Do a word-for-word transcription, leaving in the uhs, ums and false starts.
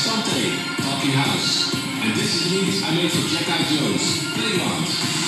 Asante, Talking House. And this is music I made for Jack Eye Jones, Playground.